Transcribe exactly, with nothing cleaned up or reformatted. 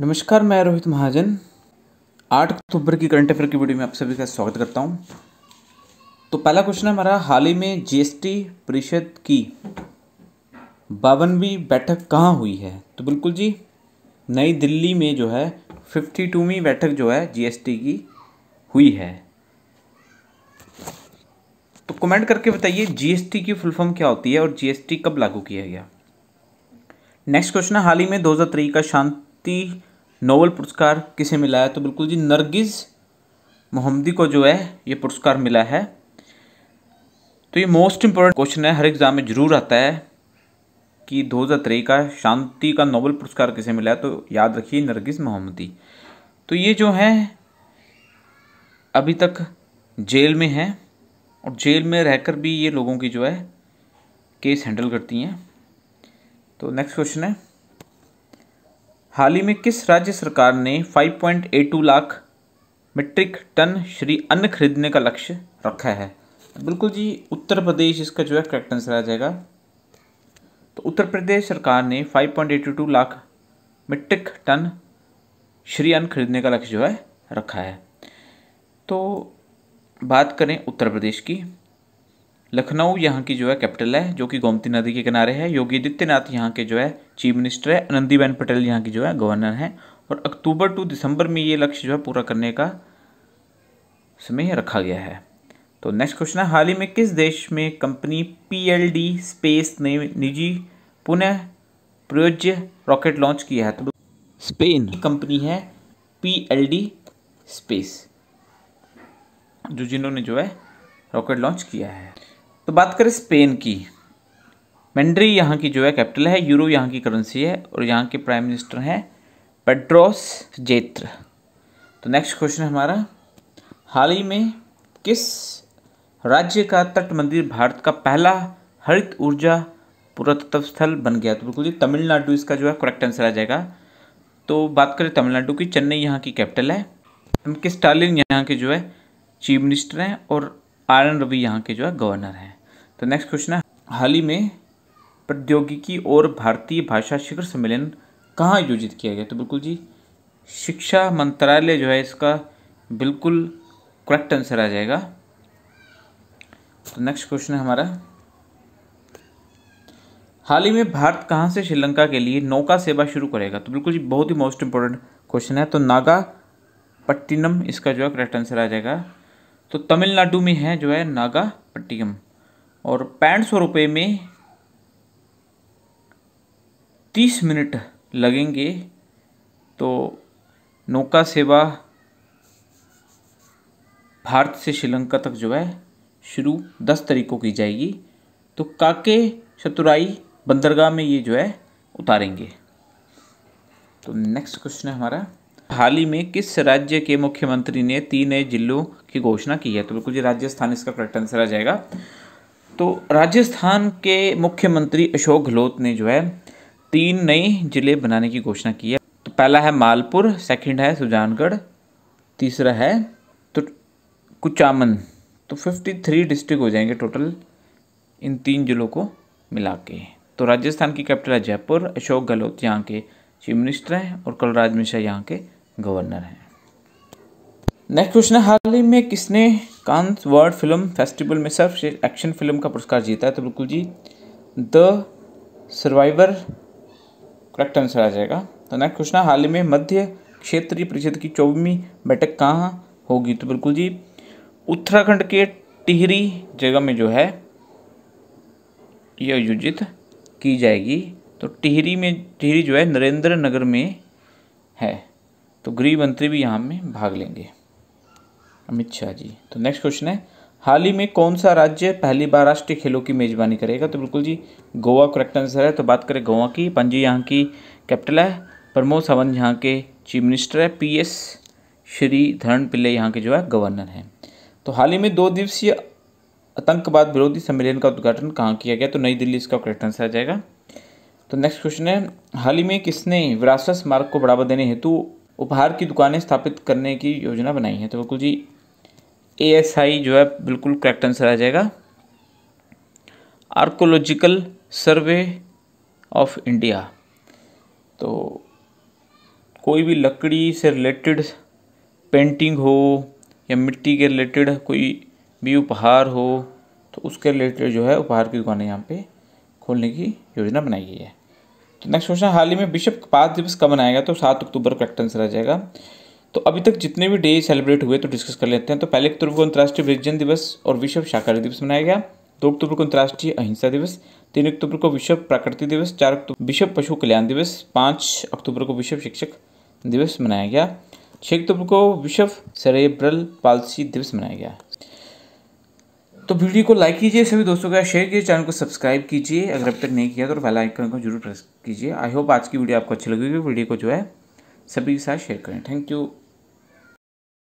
नमस्कार, मैं रोहित महाजन आठ अक्टूबर की करंट अफेयर की वीडियो में आप सभी का स्वागत करता हूं। तो पहला क्वेश्चन है हमारा, हाल ही में जीएसटी परिषद की बावनवीं बैठक कहां हुई है? तो बिल्कुल जी, नई दिल्ली में जो है फिफ्टी टूवीं बैठक जो है जीएसटी की हुई है। तो कमेंट करके बताइए जीएसटी की फुल फॉर्म क्या होती है और जीएसटी कब लागू किया गया। नेक्स्ट क्वेश्चन है, हाल ही में दो हज़ार तेईस का शांति नोबेल पुरस्कार किसे मिला है? तो बिल्कुल जी, नरगिज़ मोहम्मदी को जो है ये पुरस्कार मिला है। तो ये मोस्ट इम्पोर्टेंट क्वेश्चन है, हर एग्जाम में जरूर आता है कि दो हज़ार तेईस का शांति का नोबेल पुरस्कार किसे मिला है। तो याद रखिए नरगिज़ मोहम्मदी। तो ये जो है अभी तक जेल में है और जेल में रहकर भी ये लोगों की जो है केस हैंडल करती हैं। तो नेक्स्ट क्वेश्चन है, हाल ही में किस राज्य सरकार ने पाँच पॉइंट आठ दो लाख मीट्रिक टन श्री अन्न खरीदने का लक्ष्य रखा है? बिल्कुल जी, उत्तर प्रदेश इसका जो है करेक्ट आंसर आ जाएगा। तो उत्तर प्रदेश सरकार ने पाँच पॉइंट आठ दो लाख मीट्रिक टन श्री अन्न खरीदने का लक्ष्य जो है रखा है। तो बात करें उत्तर प्रदेश की, लखनऊ यहाँ की जो है कैपिटल है, जो कि गोमती नदी के किनारे है। योगी आदित्यनाथ यहाँ के जो है चीफ मिनिस्टर है। आनंदीबेन पटेल यहाँ की जो है गवर्नर हैं। और अक्टूबर टू दिसंबर में ये लक्ष्य जो है पूरा करने का समय रखा गया है। तो नेक्स्ट क्वेश्चन है, हाल ही में किस देश में कंपनी पीएलडी स्पेस ने निजी पुनः प्रयोज्य रॉकेट लॉन्च किया है? तो स्पेन कंपनी है पीएलडी स्पेस, जो जिन्होंने जो है रॉकेट लॉन्च किया है। तो बात करें स्पेन की, मैड्रिड यहाँ की जो है कैपिटल है। यूरो यहाँ की करेंसी है और यहाँ के प्राइम मिनिस्टर हैं पेड्रॉस जेत्र। तो नेक्स्ट क्वेश्चन है हमारा, हाल ही में किस राज्य का तट मंदिर भारत का पहला हरित ऊर्जा पुरातत्व स्थल बन गया? तो बिल्कुल जी, तमिलनाडु इसका जो है करेक्ट आंसर आ जाएगा। तो बात करें तमिलनाडु की, चेन्नई यहाँ की कैपिटल है। एम के स्टालिन यहाँ के जो है चीफ मिनिस्टर हैं और आर एन रवि यहाँ के जो है गवर्नर हैं। तो नेक्स्ट क्वेश्चन है, हाल ही में प्रौद्योगिकी और भारतीय भाषा शिखर सम्मेलन कहाँ आयोजित किया गया? तो बिल्कुल जी, शिक्षा मंत्रालय जो है इसका बिल्कुल करेक्ट आंसर आ जाएगा। तो नेक्स्ट क्वेश्चन है हमारा, हाल ही में भारत कहाँ से श्रीलंका के लिए नौका सेवा शुरू करेगा? तो बिल्कुल जी, बहुत ही मोस्ट इम्पोर्टेंट क्वेश्चन है। तो नागापट्टिनम इसका जो है करेक्ट आंसर आ जाएगा। तो तमिलनाडु में है जो है नागापट्टिनम। और पैंठ सौ रुपये में तीस मिनट लगेंगे। तो नौका सेवा भारत से श्रीलंका तक जो है शुरू दस तारीख को की जाएगी। तो काके शतुराई बंदरगाह में ये जो है उतारेंगे। तो नेक्स्ट क्वेश्चन है हमारा, हाल ही में किस राज्य के मुख्यमंत्री ने तीन नए जिलों की घोषणा की है? तो बिल्कुल जी, राजस्थान इसका करेक्ट आंसर आ जाएगा। तो राजस्थान के मुख्यमंत्री अशोक गहलोत ने जो है तीन नए ज़िले बनाने की घोषणा की है। तो पहला है मालपुर, सेकंड है सुजानगढ़, तीसरा है तो कुचामन। तो तिरेपन डिस्ट्रिक्ट हो जाएंगे टोटल इन तीन जिलों को मिला के। तो राजस्थान की कैपिटल है जयपुर। अशोक गहलोत यहाँ के चीफ मिनिस्टर हैं और कलराज मिश्रा यहाँ के गवर्नर हैं। नेक्स्ट क्वेश्चन है, हाल ही में किसने कांस वर्ल्ड फिल्म फेस्टिवल में सर्वश्रेष्ठ एक्शन फिल्म का पुरस्कार जीता है? तो बिल्कुल जी, द सर्वाइवर करेक्ट आंसर आ जाएगा। तो नेक्स्ट क्वेश्चन है, हाल ही में मध्य क्षेत्रीय परिषद की चौबीसवीं बैठक कहाँ होगी? तो बिल्कुल जी, उत्तराखंड के टिहरी जगह में जो है ये आयोजित की जाएगी। तो टिहरी में टिहरी जो है नरेंद्र नगर में है। तो गृह मंत्री भी यहाँ में भाग लेंगे, अमित शाह जी। तो नेक्स्ट क्वेश्चन है, हाल ही में कौन सा राज्य पहली बार राष्ट्रीय खेलों की मेजबानी करेगा? तो बिल्कुल जी, गोवा करेक्ट आंसर है। तो बात करें गोवा की, पणजी यहाँ की कैपिटल है। प्रमोद सावंत यहाँ के चीफ मिनिस्टर है। पीएस श्री धरण पिल्ले यहाँ के जो है गवर्नर हैं। तो हाल ही में दो दिवसीय आतंकवाद विरोधी सम्मेलन का उद्घाटन कहाँ किया गया? तो नई दिल्ली इसका करेक्ट आंसर आ जाएगा। तो नेक्स्ट क्वेश्चन है, हाल ही में किसने विरासत स्मारक को बढ़ावा देने हेतु उपहार की दुकानें स्थापित करने की योजना बनाई है? तो बिल्कुल जी, एएसआई जो है बिल्कुल करेक्ट आंसर आ जाएगा। Archaeological survey of India. तो कोई भी लकड़ी से रिलेटेड पेंटिंग हो या मिट्टी के रिलेटेड कोई भी उपहार हो तो उसके रिलेटेड जो है उपहार की दुकानें यहाँ पे खोलने की योजना बनाई गई है। तो नेक्स्ट क्वेश्चन, हाल ही में विश्व कपास दिवस कब मनाएगा? तो सात अक्टूबर का करेक्ट आंसर आ जाएगा। तो अभी तक जितने भी डे सेलिब्रेट हुए तो डिस्कस कर लेते हैं। तो पहले अक्टूबर को अंतर्राष्ट्रीय वृक्षजन दिवस और विश्व शाकाहारी दिवस मनाया गया। दो अक्टूबर को अंतर्राष्ट्रीय अहिंसा दिवस, तीन अक्टूबर को विश्व प्रकृति दिवस, चार अक्टूबर विश्व पशु कल्याण दिवस, पाँच अक्टूबर को विश्व शिक्षक दिवस मनाया गया, छः अक्टूबर को विश्व सेरेब्रल पाल्सी दिवस मनाया गया। तो वीडियो को लाइक कीजिए, सभी दोस्तों का शेयर कीजिए, चैनल को सब्सक्राइब कीजिए अगर अब तक नहीं किया तो, और बेल आइकन को जरूर प्रेस कीजिए। आई होप आज की वीडियो आपको अच्छी लगेगी। वीडियो को जो है सभी के साथ शेयर करें। Thank you.